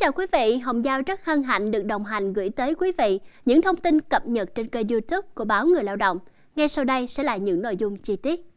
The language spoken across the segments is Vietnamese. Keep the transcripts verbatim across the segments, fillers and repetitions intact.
chào quý vị, Hồng Giao rất hân hạnh được đồng hành gửi tới quý vị những thông tin cập nhật trên kênh YouTube của Báo Người Lao Động. Ngay sau đây sẽ là những nội dung chi tiết.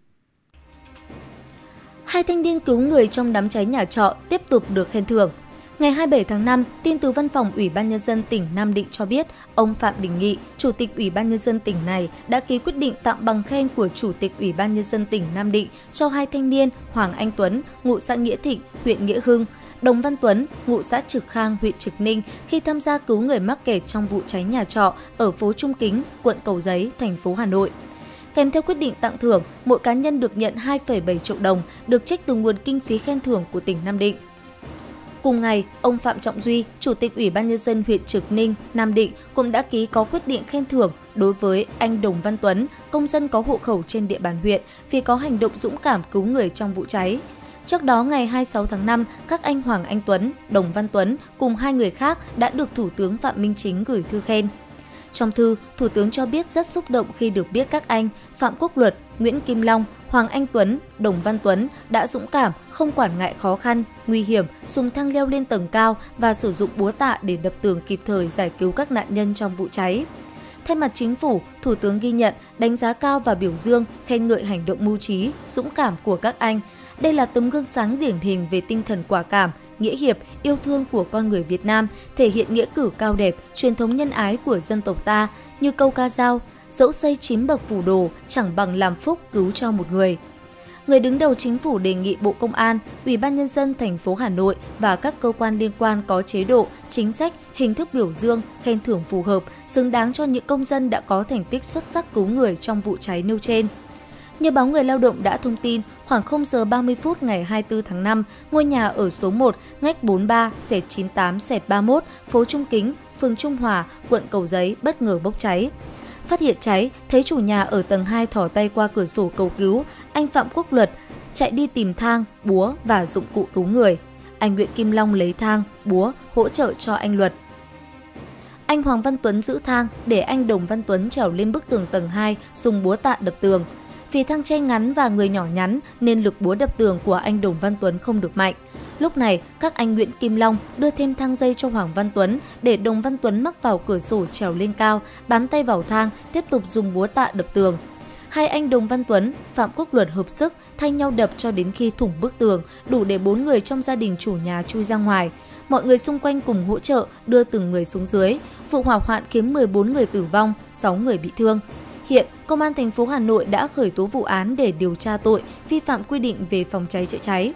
Hai thanh niên cứu người trong đám cháy nhà trọ tiếp tục được khen thưởng. Ngày hai mươi bảy tháng năm, tin từ Văn phòng Ủy ban Nhân dân tỉnh Nam Định cho biết, ông Phạm Đình Nghị, Chủ tịch Ủy ban Nhân dân tỉnh này đã ký quyết định tặng bằng khen của Chủ tịch Ủy ban Nhân dân tỉnh Nam Định cho hai thanh niên Hoàng Anh Tuấn, ngụ xã Nghĩa Thịnh, huyện Nghĩa Hưng, Đồng Văn Tuấn, ngụ xã Trực Khang, huyện Trực Ninh khi tham gia cứu người mắc kẹt trong vụ cháy nhà trọ ở phố Trung Kính, quận Cầu Giấy, thành phố Hà Nội. Kèm theo quyết định tặng thưởng, mỗi cá nhân được nhận hai phẩy bảy triệu đồng, được trích từ nguồn kinh phí khen thưởng của tỉnh Nam Định. Cùng ngày, ông Phạm Trọng Duy, Chủ tịch Ủy ban Nhân dân huyện Trực Ninh, Nam Định cũng đã ký có quyết định khen thưởng đối với anh Đồng Văn Tuấn, công dân có hộ khẩu trên địa bàn huyện vì có hành động dũng cảm cứu người trong vụ cháy. Trước đó, ngày hai mươi sáu tháng năm, các anh Hoàng Anh Tuấn, Đồng Văn Tuấn cùng hai người khác đã được Thủ tướng Phạm Minh Chính gửi thư khen. Trong thư, Thủ tướng cho biết rất xúc động khi được biết các anh Phạm Quốc Luật, Nguyễn Kim Long, Hoàng Anh Tuấn, Đồng Văn Tuấn đã dũng cảm, không quản ngại khó khăn, nguy hiểm, dùng thang leo lên tầng cao và sử dụng búa tạ để đập tường kịp thời giải cứu các nạn nhân trong vụ cháy. Thay mặt Chính phủ, Thủ tướng ghi nhận, đánh giá cao và biểu dương, khen ngợi hành động mưu trí, dũng cảm của các anh. Đây là tấm gương sáng điển hình về tinh thần quả cảm, nghĩa hiệp, yêu thương của con người Việt Nam, thể hiện nghĩa cử cao đẹp, truyền thống nhân ái của dân tộc ta, như câu ca dao, dẫu xây chín bậc phủ đồ, chẳng bằng làm phúc cứu cho một người. Người đứng đầu Chính phủ đề nghị Bộ Công an, Ủy ban Nhân dân thành phố Hà Nội và các cơ quan liên quan có chế độ, chính sách, hình thức biểu dương, khen thưởng phù hợp, xứng đáng cho những công dân đã có thành tích xuất sắc cứu người trong vụ cháy nêu trên. Như Báo Người Lao Động đã thông tin, khoảng không giờ ba mươi phút ngày hai mươi tư tháng năm, ngôi nhà ở số một, ngách bốn mươi ba xẹt chín mươi tám xẹt ba mươi mốt, phố Trung Kính, phường Trung Hòa, quận Cầu Giấy bất ngờ bốc cháy. Phát hiện cháy, thấy chủ nhà ở tầng hai thò tay qua cửa sổ cầu cứu, anh Phạm Quốc Luật chạy đi tìm thang, búa và dụng cụ cứu người. Anh Nguyễn Kim Long lấy thang, búa hỗ trợ cho anh Luật. Anh Hoàng Văn Tuấn giữ thang để anh Đồng Văn Tuấn trèo lên bức tường tầng hai dùng búa tạ đập tường. Vì thang che ngắn và người nhỏ nhắn nên lực búa đập tường của anh Đồng Văn Tuấn không được mạnh. Lúc này, các anh Nguyễn Kim Long đưa thêm thang dây cho Hoàng Văn Tuấn để Đồng Văn Tuấn mắc vào cửa sổ trèo lên cao, bám tay vào thang, tiếp tục dùng búa tạ đập tường. Hai anh Đồng Văn Tuấn, Phạm Quốc Luật hợp sức, thay nhau đập cho đến khi thủng bức tường, đủ để bốn người trong gia đình chủ nhà chui ra ngoài. Mọi người xung quanh cùng hỗ trợ đưa từng người xuống dưới. Vụ hỏa hoạn khiến mười bốn người tử vong, sáu người bị thương. Hiện, Công an thành phố Hà Nội đã khởi tố vụ án để điều tra tội vi phạm quy định về phòng cháy chữa cháy.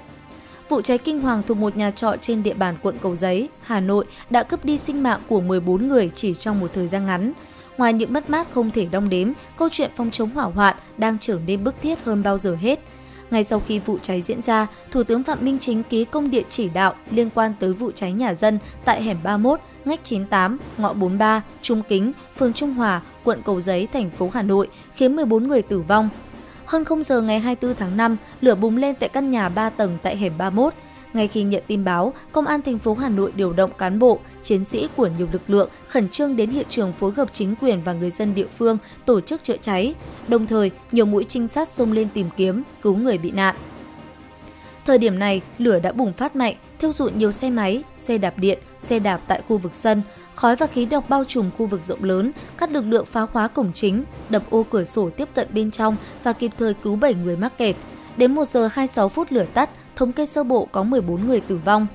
Vụ cháy kinh hoàng thuộc một nhà trọ trên địa bàn quận Cầu Giấy, Hà Nội đã cướp đi sinh mạng của mười bốn người chỉ trong một thời gian ngắn. Ngoài những mất mát không thể đong đếm, câu chuyện phòng chống hỏa hoạn đang trở nên bức thiết hơn bao giờ hết. Ngay sau khi vụ cháy diễn ra, Thủ tướng Phạm Minh Chính ký công điện chỉ đạo liên quan tới vụ cháy nhà dân tại hẻm ba mươi mốt, ngách chín mươi tám, ngõ bốn mươi ba, Trung Kính, phường Trung Hòa, quận Cầu Giấy, thành phố Hà Nội, khiến mười bốn người tử vong. Hơn không giờ ngày hai mươi tư tháng năm, lửa bùng lên tại căn nhà ba tầng tại hẻm ba mươi mốt. Ngay khi nhận tin báo, Công an thành phố Hà Nội điều động cán bộ, chiến sĩ của nhiều lực lượng khẩn trương đến hiện trường phối hợp chính quyền và người dân địa phương tổ chức chữa cháy. Đồng thời, nhiều mũi trinh sát xông lên tìm kiếm, cứu người bị nạn. Thời điểm này, lửa đã bùng phát mạnh, thiêu rụi nhiều xe máy, xe đạp điện, xe đạp tại khu vực sân. Khói và khí độc bao trùm khu vực rộng lớn, các lực lượng phá khóa cổng chính, đập ô cửa sổ tiếp cận bên trong và kịp thời cứu bảy người mắc kẹt. Đến một giờ hai mươi sáu phút lửa tắt, thống kê sơ bộ có mười bốn người tử vong.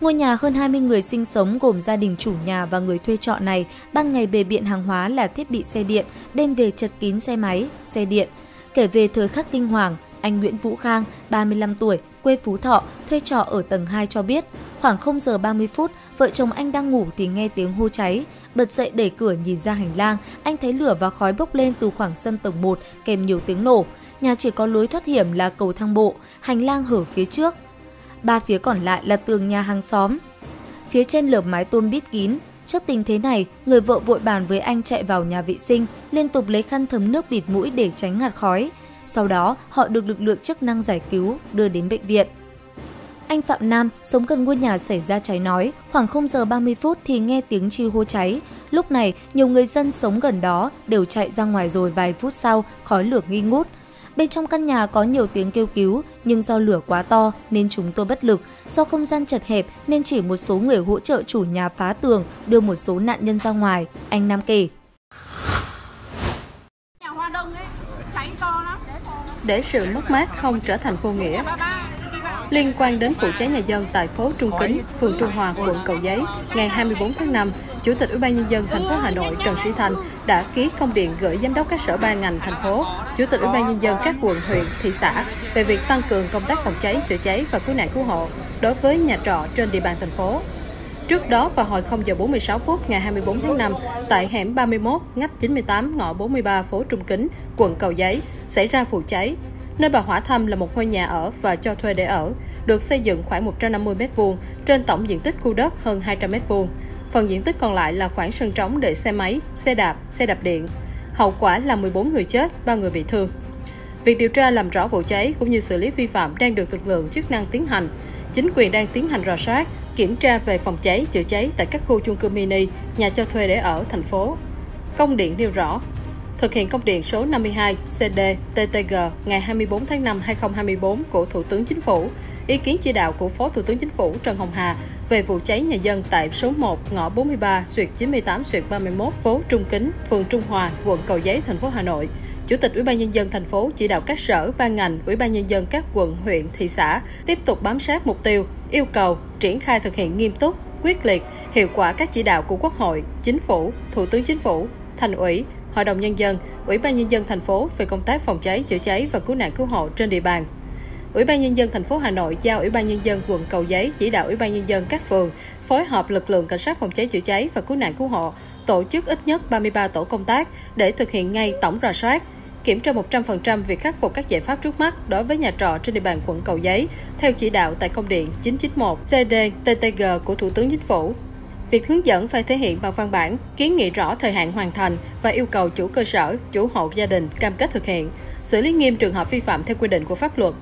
Ngôi nhà hơn hai mươi người sinh sống gồm gia đình chủ nhà và người thuê trọ này, ban ngày bề biện hàng hóa là thiết bị xe điện, đêm về chật kín xe máy, xe điện. Kể về thời khắc kinh hoàng, anh Nguyễn Vũ Khang, ba mươi lăm tuổi, quê Phú Thọ, thuê trọ ở tầng hai cho biết, khoảng không giờ ba mươi phút, vợ chồng anh đang ngủ thì nghe tiếng hô cháy. Bật dậy đẩy cửa nhìn ra hành lang, anh thấy lửa và khói bốc lên từ khoảng sân tầng một kèm nhiều tiếng nổ. Nhà chỉ có lối thoát hiểm là cầu thang bộ, hành lang hở phía trước. Ba phía còn lại là tường nhà hàng xóm. Phía trên lợp mái tôn bít kín. Trước tình thế này, người vợ vội bàn với anh chạy vào nhà vệ sinh, liên tục lấy khăn thấm nước bịt mũi để tránh ngạt khói. Sau đó, họ được lực lượng chức năng giải cứu, đưa đến bệnh viện. Anh Phạm Nam, sống gần ngôi nhà xảy ra cháy nói, khoảng không giờ ba mươi phút thì nghe tiếng chi hô cháy. Lúc này, nhiều người dân sống gần đó đều chạy ra ngoài rồi vài phút sau, khói lửa nghi ngút. Bên trong căn nhà có nhiều tiếng kêu cứu, nhưng do lửa quá to nên chúng tôi bất lực. Do không gian chật hẹp nên chỉ một số người hỗ trợ chủ nhà phá tường, đưa một số nạn nhân ra ngoài, anh Nam kể. Nhà Hoa Đông ấy, cháy to lắm. Để sự mất mát không trở thành vô nghĩa. Liên quan đến vụ cháy nhà dân tại phố Trung Kính, phường Trung Hòa, quận Cầu Giấy, ngày hai mươi tư tháng năm, Chủ tịch Ủy ban Nhân dân thành phố Hà Nội Trần Sĩ Thanh đã ký công điện gửi giám đốc các sở ban ngành thành phố, Chủ tịch Ủy ban Nhân dân các quận, huyện, thị xã về việc tăng cường công tác phòng cháy, chữa cháy và cứu nạn cứu hộ đối với nhà trọ trên địa bàn thành phố. Trước đó vào hồi không giờ bốn mươi sáu phút ngày hai mươi tư tháng năm, tại hẻm ba mươi mốt, ngách chín mươi tám, ngõ bốn mươi ba, phố Trung Kính, quận Cầu Giấy xảy ra vụ cháy. Nơi bà hỏa thâm là một ngôi nhà ở và cho thuê để ở, được xây dựng khoảng một trăm năm mươi mét vuông trên tổng diện tích khu đất hơn hai trăm mét vuông. Phần diện tích còn lại là khoảng sân trống để xe máy, xe đạp, xe đạp điện. Hậu quả là mười bốn người chết, ba người bị thương. Việc điều tra làm rõ vụ cháy cũng như xử lý vi phạm đang được lực lượng chức năng tiến hành. Chính quyền đang tiến hành rà soát, kiểm tra về phòng cháy, chữa cháy tại các khu chung cư mini, nhà cho thuê để ở thành phố. Công điện nêu rõ, thực hiện công điện số năm mươi hai C D T T G ngày hai mươi tư tháng năm năm hai nghìn không trăm hai mươi tư của Thủ tướng Chính phủ, ý kiến chỉ đạo của Phó Thủ tướng Chính phủ Trần Hồng Hà về vụ cháy nhà dân tại số một ngõ bốn mươi ba xuyệt chín mươi tám xuyệt ba mươi mốt phố Trung Kính, phường Trung Hòa, quận Cầu Giấy, thành phố Hà Nội. Chủ tịch Ủy ban Nhân dân thành phố chỉ đạo các sở, ban ngành, Ủy ban Nhân dân các quận, huyện, thị xã tiếp tục bám sát mục tiêu, yêu cầu triển khai thực hiện nghiêm túc, quyết liệt, hiệu quả các chỉ đạo của Quốc hội, Chính phủ, Thủ tướng Chính phủ, Thành ủy, Hội đồng Nhân dân, Ủy ban Nhân dân thành phố về công tác phòng cháy, chữa cháy và cứu nạn cứu hộ trên địa bàn. Ủy ban Nhân dân thành phố Hà Nội giao Ủy ban Nhân dân quận Cầu Giấy chỉ đạo Ủy ban Nhân dân các phường phối hợp lực lượng cảnh sát phòng cháy chữa cháy và cứu nạn cứu hộ tổ chức ít nhất ba mươi ba tổ công tác để thực hiện ngay tổng rà soát, kiểm tra một trăm phần trăm việc khắc phục các giải pháp trước mắt đối với nhà trọ trên địa bàn quận Cầu Giấy theo chỉ đạo tại công điện chín chín mốt C D T T G của Thủ tướng Chính phủ. Việc hướng dẫn phải thể hiện bằng văn bản, kiến nghị rõ thời hạn hoàn thành và yêu cầu chủ cơ sở, chủ hộ gia đình cam kết thực hiện, xử lý nghiêm trường hợp vi phạm theo quy định của pháp luật.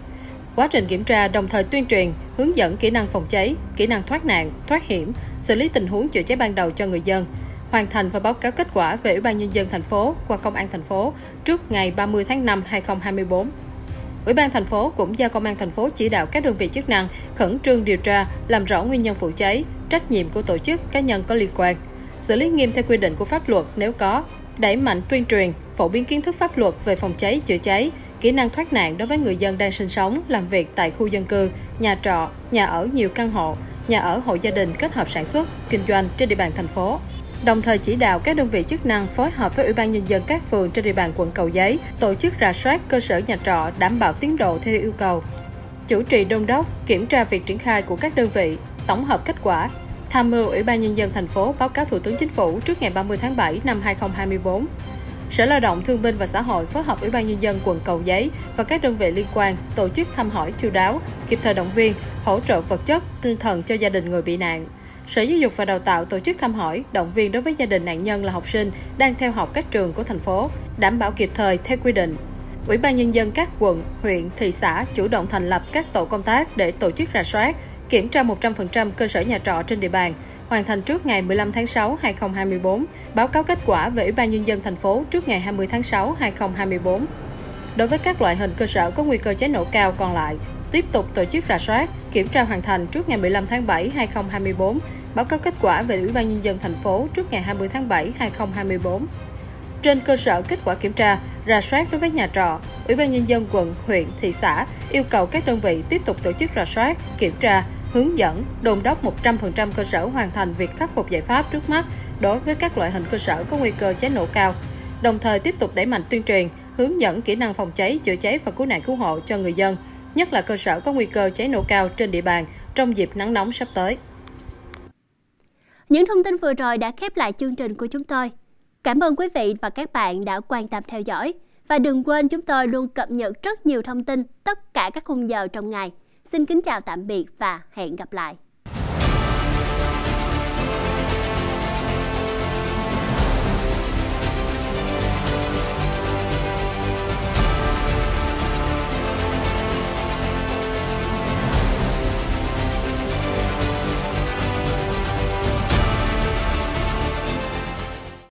Quá trình kiểm tra đồng thời tuyên truyền, hướng dẫn kỹ năng phòng cháy, kỹ năng thoát nạn, thoát hiểm, xử lý tình huống chữa cháy ban đầu cho người dân, hoàn thành và báo cáo kết quả về Ủy ban Nhân dân thành phố qua Công an thành phố trước ngày ba mươi tháng năm năm hai nghìn không trăm hai mươi tư. Ủy ban thành phố cũng giao Công an thành phố chỉ đạo các đơn vị chức năng khẩn trương điều tra, làm rõ nguyên nhân vụ cháy, trách nhiệm của tổ chức, cá nhân có liên quan, xử lý nghiêm theo quy định của pháp luật nếu có, đẩy mạnh tuyên truyền, phổ biến kiến thức pháp luật về phòng cháy, chữa cháy, kỹ năng thoát nạn đối với người dân đang sinh sống, làm việc tại khu dân cư, nhà trọ, nhà ở nhiều căn hộ, nhà ở hộ gia đình kết hợp sản xuất, kinh doanh trên địa bàn thành phố. Đồng thời chỉ đạo các đơn vị chức năng phối hợp với Ủy ban Nhân dân các phường trên địa bàn quận Cầu Giấy tổ chức rà soát cơ sở nhà trọ đảm bảo tiến độ theo yêu cầu, chủ trì đôn đốc, kiểm tra việc triển khai của các đơn vị, tổng hợp kết quả, tham mưu Ủy ban Nhân dân thành phố báo cáo Thủ tướng Chính phủ trước ngày ba mươi tháng bảy năm hai nghìn không trăm hai mươi tư. Sở Lao động Thương binh và Xã hội phối hợp Ủy ban Nhân dân quận Cầu Giấy và các đơn vị liên quan tổ chức thăm hỏi chu đáo, kịp thời động viên, hỗ trợ vật chất, tinh thần cho gia đình người bị nạn. Sở Giáo dục và Đào tạo tổ chức thăm hỏi, động viên đối với gia đình nạn nhân là học sinh đang theo học các trường của thành phố, đảm bảo kịp thời theo quy định. Ủy ban Nhân dân các quận, huyện, thị xã chủ động thành lập các tổ công tác để tổ chức rà soát, kiểm tra một trăm phần trăm cơ sở nhà trọ trên địa bàn, hoàn thành trước ngày mười lăm tháng sáu năm hai nghìn không trăm hai mươi tư, báo cáo kết quả về Ủy ban Nhân dân thành phố trước ngày hai mươi tháng sáu năm hai nghìn không trăm hai mươi tư. Đối với các loại hình cơ sở có nguy cơ cháy nổ cao còn lại, tiếp tục tổ chức rà soát, kiểm tra hoàn thành trước ngày mười lăm tháng bảy năm hai nghìn không trăm hai mươi tư, báo cáo kết quả về Ủy ban Nhân dân thành phố trước ngày hai mươi tháng bảy năm hai nghìn không trăm hai mươi tư. Trên cơ sở kết quả kiểm tra, rà soát đối với nhà trọ, Ủy ban Nhân dân quận, huyện, thị xã yêu cầu các đơn vị tiếp tục tổ chức rà soát, kiểm tra, hướng dẫn, đôn đốc một trăm phần trăm cơ sở hoàn thành việc khắc phục giải pháp trước mắt đối với các loại hình cơ sở có nguy cơ cháy nổ cao, đồng thời tiếp tục đẩy mạnh tuyên truyền, hướng dẫn kỹ năng phòng cháy, chữa cháy và cứu nạn cứu hộ cho người dân, nhất là cơ sở có nguy cơ cháy nổ cao trên địa bàn trong dịp nắng nóng sắp tới. Những thông tin vừa rồi đã khép lại chương trình của chúng tôi. Cảm ơn quý vị và các bạn đã quan tâm theo dõi. Và đừng quên chúng tôi luôn cập nhật rất nhiều thông tin tất cả các khung giờ trong ngày. Xin kính chào tạm biệt và hẹn gặp lại.